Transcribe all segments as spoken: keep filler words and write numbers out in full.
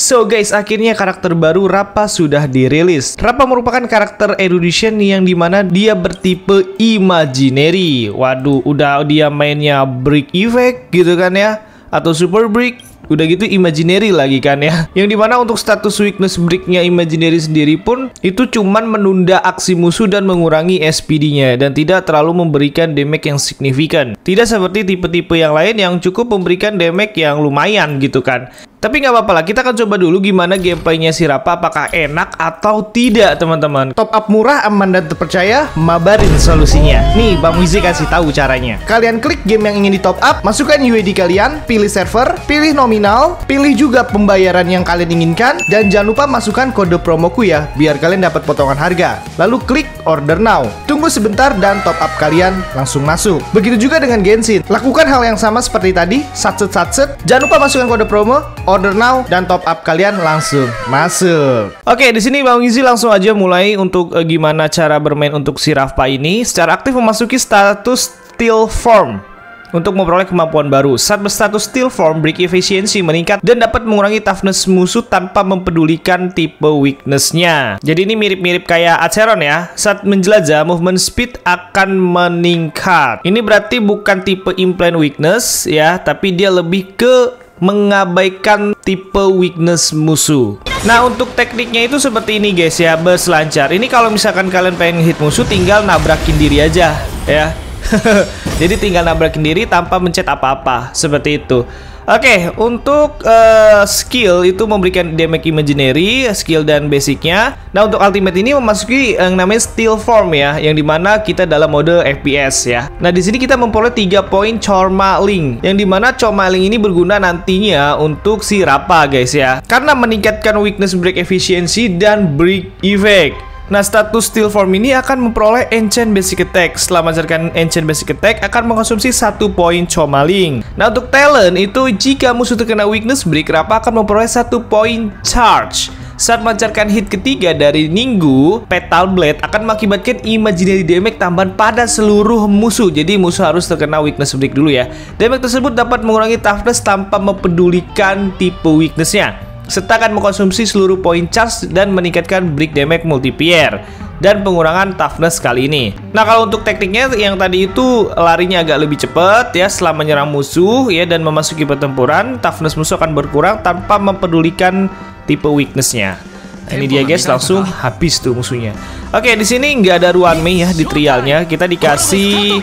So guys, akhirnya karakter baru Rappa sudah dirilis. Rappa merupakan karakter Erudition yang dimana dia bertipe Imaginary. Waduh, udah dia mainnya Break Effect gitu kan ya, atau Super Break. Udah gitu Imaginary lagi kan ya, yang dimana untuk status weakness breaknya Imaginary sendiri pun itu cuman menunda aksi musuh dan mengurangi S P D-nya, dan tidak terlalu memberikan damage yang signifikan. Tidak seperti tipe-tipe yang lain yang cukup memberikan damage yang lumayan gitu kan. Tapi nggak apa-apa lah, kita akan coba dulu gimana gameplaynya si Rappa, apakah enak atau tidak teman-teman. Top up murah, aman dan terpercaya, Mabarin solusinya. Nih Bang Wizi kasih tahu caranya. Kalian klik game yang ingin di top up, masukkan U I D kalian, pilih server, pilih nominal, pilih juga pembayaran yang kalian inginkan, dan jangan lupa masukkan kode promoku ya, biar kalian dapat potongan harga. Lalu klik order now. Tunggu sebentar dan top up kalian langsung masuk. Begitu juga dengan Genshin. Lakukan hal yang sama seperti tadi, satset satset. Jangan lupa masukkan kode promo, order now, dan top up kalian langsung masuk. Oke, di sini Bang Izzy langsung aja mulai untuk eh, gimana cara bermain untuk si Rappa ini. Secara aktif memasuki status Steel Form untuk memperoleh kemampuan baru. Saat berstatus Steel Form, break efficiency meningkat dan dapat mengurangi toughness musuh tanpa mempedulikan tipe weakness-nya. Jadi ini mirip-mirip kayak Acheron ya. Saat menjelajah, movement speed akan meningkat. Ini berarti bukan tipe implant weakness ya, tapi dia lebih ke mengabaikan tipe weakness musuh. Nah, untuk tekniknya itu seperti ini guys ya, berselancar. Ini kalau misalkan kalian pengen hit musuh, tinggal nabrakin diri aja ya. Jadi tinggal nabrakin diri tanpa mencet apa-apa, seperti itu. Oke, untuk uh, skill itu memberikan damage imaginary, skill dan basicnya. Nah, untuk ultimate ini memasuki yang namanya Steel Form ya, yang dimana kita dalam mode F P S ya. Nah, di sini kita memperoleh tiga poin Chomaling, yang dimana Chomaling ini berguna nantinya untuk si Rappa guys ya, karena meningkatkan weakness break efficiency dan break effect. Nah, status Steel Form ini akan memperoleh Ancient Basic Attack. Setelah melancarkan Ancient Basic Attack, akan mengkonsumsi satu poin Chomaling. Nah, untuk talent itu jika musuh terkena weakness break, Rappa akan memperoleh satu poin charge. Saat melancarkan hit ketiga dari Ninggu, Petal Blade akan mengakibatkan imaginary damage tambahan pada seluruh musuh. Jadi musuh harus terkena weakness break dulu ya. Damage tersebut dapat mengurangi toughness tanpa mempedulikan tipe weakness-nya, serta akan mengkonsumsi seluruh poin charge dan meningkatkan break damage multiplier dan pengurangan toughness kali ini. Nah, kalau untuk tekniknya yang tadi itu larinya agak lebih cepat ya setelah menyerang musuh ya, dan memasuki pertempuran, toughness musuh akan berkurang tanpa mempedulikan tipe weakness-nya. Nah, ini dia guys, langsung habis tuh musuhnya. Oke, di sini nggak ada Ruan Mei ya di trialnya, kita dikasih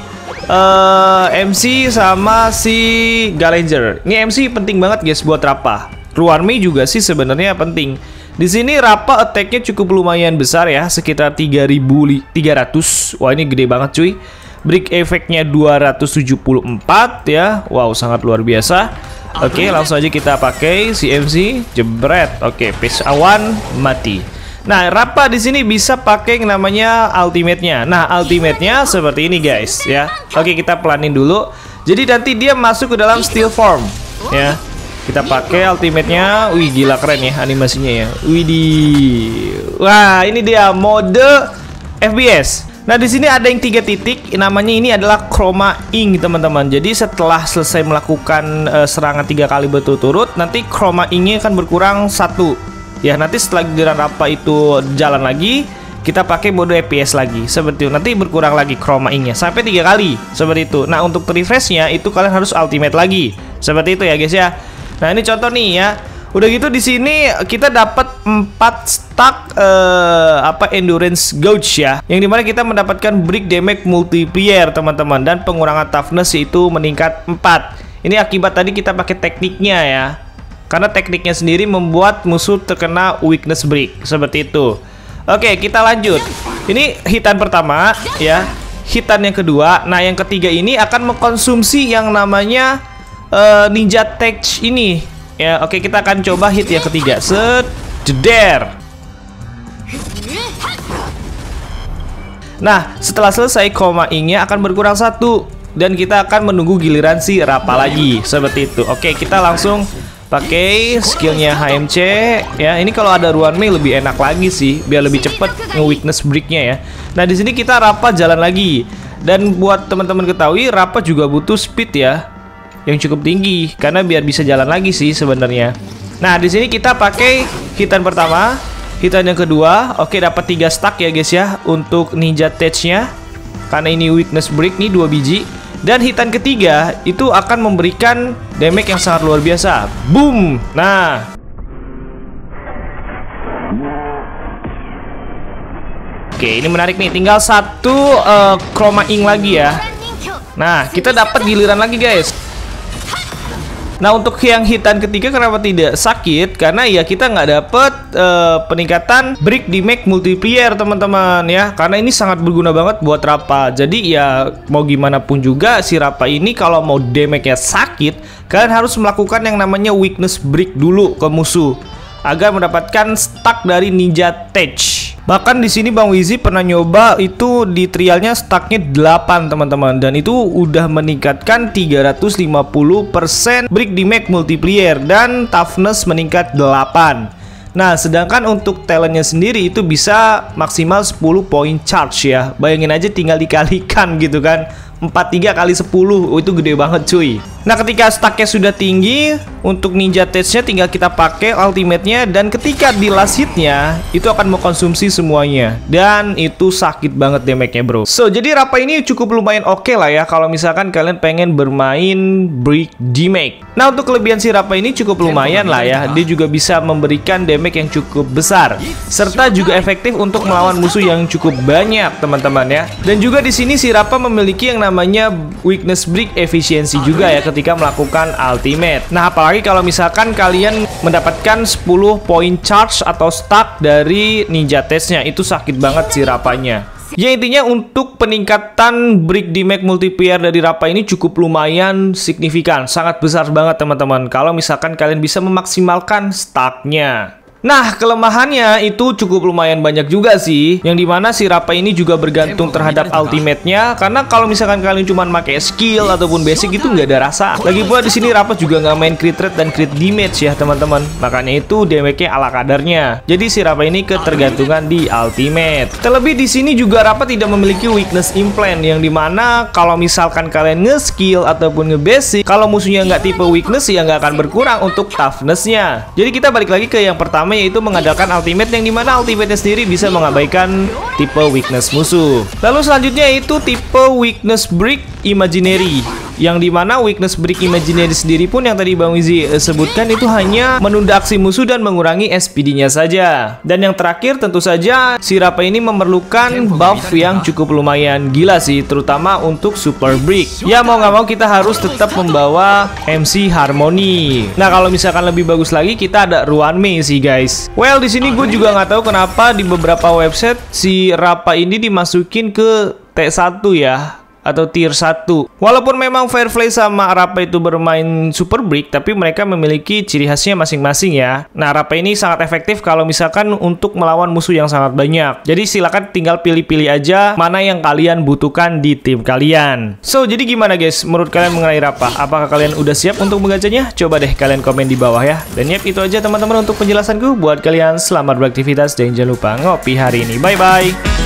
uh, M C sama si Gallagher. Ini M C penting banget guys buat Rappa. Ruan Mei juga sih sebenarnya penting. Di sini Rappa attack-nya cukup lumayan besar ya, sekitar tiga ribu tiga ratus. Wah, ini gede banget cuy. Break efeknya dua ratus tujuh puluh empat ya. Wow, sangat luar biasa. Oke, okay, langsung aja kita pakai si M C. Jebret. Oke, okay, piece awan mati. Nah, Rappa di sini bisa pakai yang namanya ultimate-nya. Nah, ultimate-nya seperti ini guys ya. Oke, okay, kita pelanin dulu. Jadi nanti dia masuk ke dalam Steel Form ya. Kita pakai ultimate-nya. Wih, gila keren ya animasinya ya. Widih. Wah, ini dia mode F P S. Nah, di sini ada yang tiga titik. Namanya ini adalah Chomaling, teman-teman. Jadi setelah selesai melakukan uh, serangan tiga kali berturut-turut, nanti Chomaling-nya akan berkurang satu. Ya, nanti setelah giliran Rappa itu jalan lagi, kita pakai mode F P S lagi. Seperti itu. Nanti berkurang lagi Chomaling-nya sampai tiga kali. Seperti itu. Nah, untuk refresh-nya itu kalian harus ultimate lagi. Seperti itu ya, guys ya. Nah, ini contoh nih ya. Udah gitu di sini kita dapat empat stack uh, apa endurance gauge ya, yang dimana kita mendapatkan break damage multiplier teman-teman, dan pengurangan toughness itu meningkat empat. Ini akibat tadi kita pakai tekniknya ya, karena tekniknya sendiri membuat musuh terkena weakness break seperti itu. Oke, kita lanjut. Ini hitan pertama ya, hitan yang kedua. Nah, yang ketiga ini akan mengkonsumsi yang namanya Uh, Ninja Tech ini ya. Oke, kita akan coba hit yang ketiga. Set, jeder. Nah, setelah selesai Chomaling-nya akan berkurang satu, dan kita akan menunggu giliran si Rappa lagi seperti itu. Oke, kita langsung pakai skillnya H M C ya. Ini kalau ada Ruan Mei lebih enak lagi sih, biar lebih cepet nge-weakness break-nya ya. Nah, di sini kita Rappa jalan lagi, dan buat teman-teman ketahui, Rappa juga butuh speed ya yang cukup tinggi, karena biar bisa jalan lagi sih sebenarnya. Nah, di sini kita pakai hitan pertama, hitan yang kedua. Oke, dapat tiga stack ya guys ya untuk Ninja Tech-nya. Karena ini weakness break nih dua biji. Dan hitan ketiga itu akan memberikan damage yang sangat luar biasa. Boom. Nah, oke, ini menarik nih. Tinggal satu uh, chroma ink lagi ya. Nah, kita dapat giliran lagi guys. Nah, untuk yang hitan ketiga kenapa tidak sakit? Karena ya kita nggak dapet uh, peningkatan break damage multiplier teman-teman ya. Karena ini sangat berguna banget buat Rappa. Jadi ya mau gimana pun juga si Rappa ini kalau mau damage-nya sakit, kalian harus melakukan yang namanya weakness break dulu ke musuh agar mendapatkan stack dari Ninja Tech. Bahkan di sini Bang Wizi pernah nyoba itu di trialnya stacknya delapan teman-teman, dan itu udah meningkatkan tiga ratus lima puluh persen break damage multiplier dan toughness meningkat delapan. Nah, sedangkan untuk talentnya sendiri itu bisa maksimal sepuluh point charge ya. Bayangin aja tinggal dikalikan gitu kan. empat puluh tiga kali sepuluh oh, itu gede banget cuy. Nah, ketika stacknya sudah tinggi, untuk Ninja Tech-nya tinggal kita pakai ultimate-nya. Dan ketika di last hit-nya, itu akan mengkonsumsi semuanya. Dan itu sakit banget damage-nya bro. So, jadi Rappa ini cukup lumayan oke okay lah ya, kalau misalkan kalian pengen bermain break damage. Nah, untuk kelebihan si Rappa ini cukup lumayan lah ya. Dia juga bisa memberikan damage yang cukup besar, serta juga efektif untuk melawan musuh yang cukup banyak teman-teman ya. Dan juga di sini si Rappa memiliki yang namanya weakness break efisiensi juga ya ketika melakukan ultimate. Nah, apalagi kalau misalkan kalian mendapatkan sepuluh point charge atau stack dari Ninja Tech-nya, itu sakit banget si Rappa-nya. Ya, intinya untuk peningkatan break damage multiplier dari Rappa ini cukup lumayan signifikan, sangat besar banget teman-teman kalau misalkan kalian bisa memaksimalkan stack-nya. Nah, kelemahannya itu cukup lumayan banyak juga sih, yang dimana si Rappa ini juga bergantung terhadap ultimate-nya. Karena kalau misalkan kalian cuma pakai skill ataupun basic itu nggak ada rasa. Lagi pula di sini Rappa juga nggak main crit rate dan crit damage ya teman-teman. Makanya itu damage-nya ala kadarnya. Jadi si Rappa ini ketergantungan di ultimate. Terlebih di sini juga Rappa tidak memiliki weakness implant, yang dimana kalau misalkan kalian nge-skill ataupun nge-basic, kalau musuhnya nggak tipe weakness ya nggak akan berkurang untuk toughness-nya. Jadi kita balik lagi ke yang pertama, yaitu mengandalkan ultimate, yang dimana ultimate-nya sendiri bisa mengabaikan tipe weakness musuh. Lalu selanjutnya itu tipe weakness break imaginary, yang dimana weakness break imaginary sendiri pun yang tadi Bang Wizi sebutkan itu hanya menunda aksi musuh dan mengurangi S P D-nya saja. Dan yang terakhir tentu saja si Rappa ini memerlukan buff yang cukup lumayan gila sih, terutama untuk super break. Ya mau nggak mau kita harus tetap membawa M C Harmony. Nah, kalau misalkan lebih bagus lagi kita ada Ruan Mei sih guys. Well, di sini gue juga nggak tahu kenapa di beberapa website si Rappa ini dimasukin ke T satu ya, atau tier satu. Walaupun memang Firefly sama Rappa itu bermain super break, tapi mereka memiliki ciri khasnya masing-masing ya. Nah, Rappa ini sangat efektif kalau misalkan untuk melawan musuh yang sangat banyak. Jadi silakan tinggal pilih-pilih aja mana yang kalian butuhkan di tim kalian. So, jadi gimana guys menurut kalian mengenai Rappa? Apakah kalian udah siap untuk menggacanya? Coba deh kalian komen di bawah ya. Dan yep, itu aja teman-teman untuk penjelasanku. Buat kalian selamat beraktivitas dan jangan lupa ngopi hari ini. Bye-bye.